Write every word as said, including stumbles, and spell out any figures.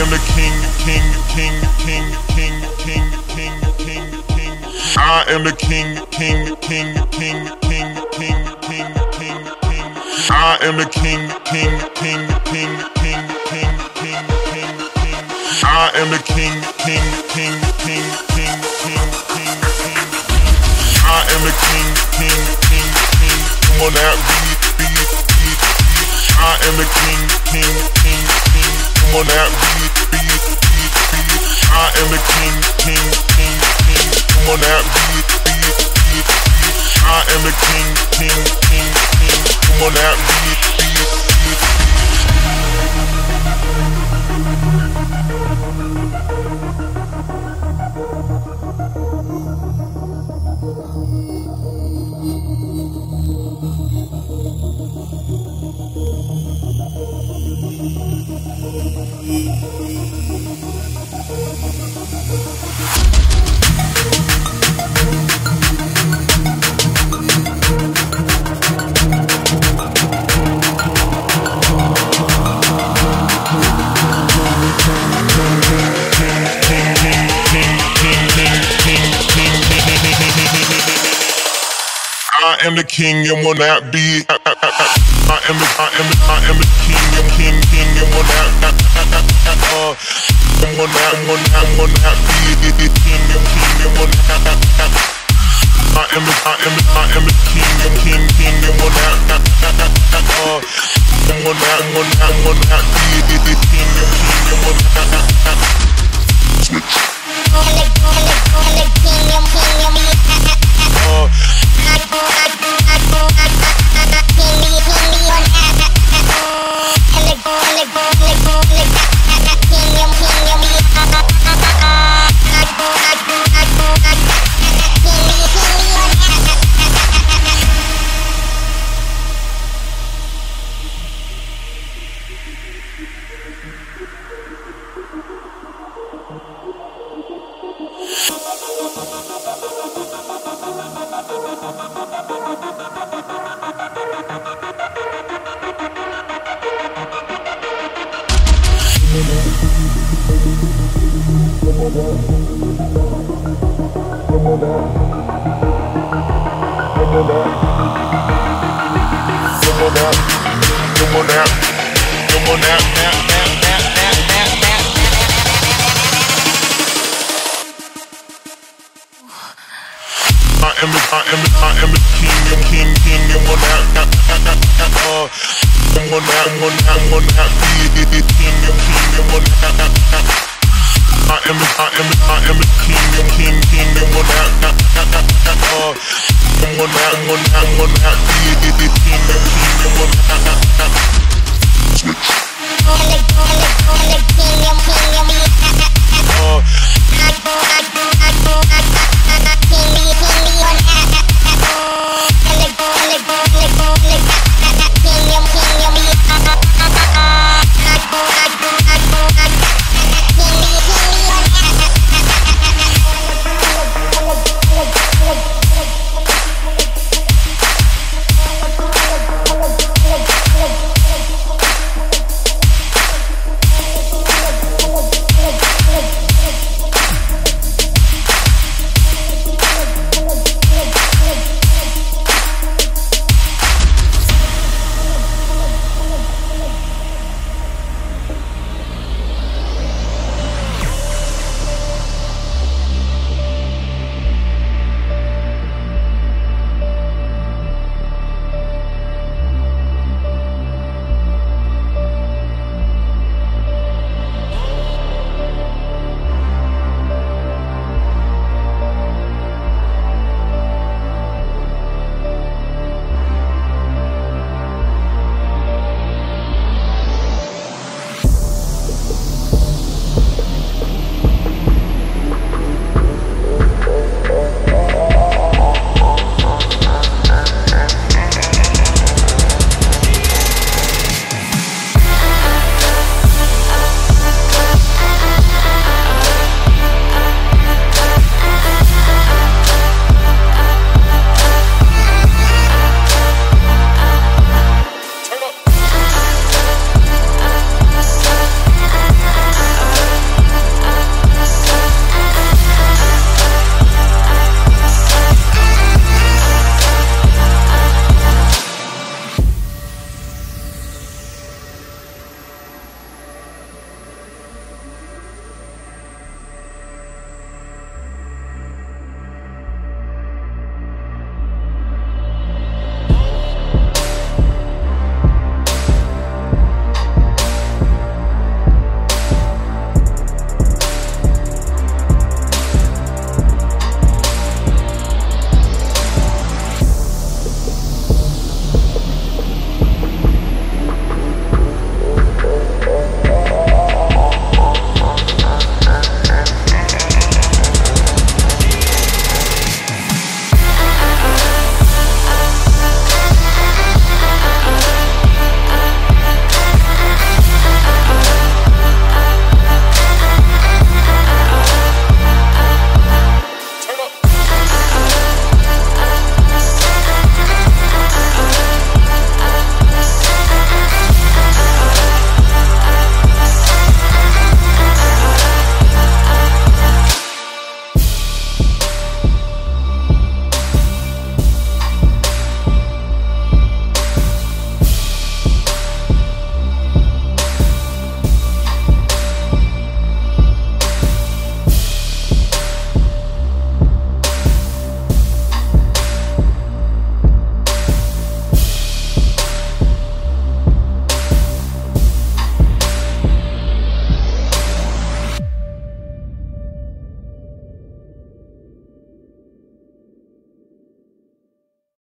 am the king, king, king, king, king, king, king, king, king. I am the king, king, king, king, king, king, king, king, king. I am the king, king, king, king, king, king, king, king, king. I am the king, king, king, king, king, king, king, king. I am the king, king, king, king. Come on out, be, be. I am the king, king, king, king. Come on out, be, be, be, be. I am the king, king, king, king. Come on out, be, be, be, be. I am the king, king, king, king. Come on out, be, be, be, I am the king and will not be. I am the I am the I am the king and king king and will not uh and will not will not will not be the king and king and will not. I am the I am the I am the king and king king and will not uh and will not will not will not be the king and king and will not. Switch. I'm the I'm the king and king and will not. Switch.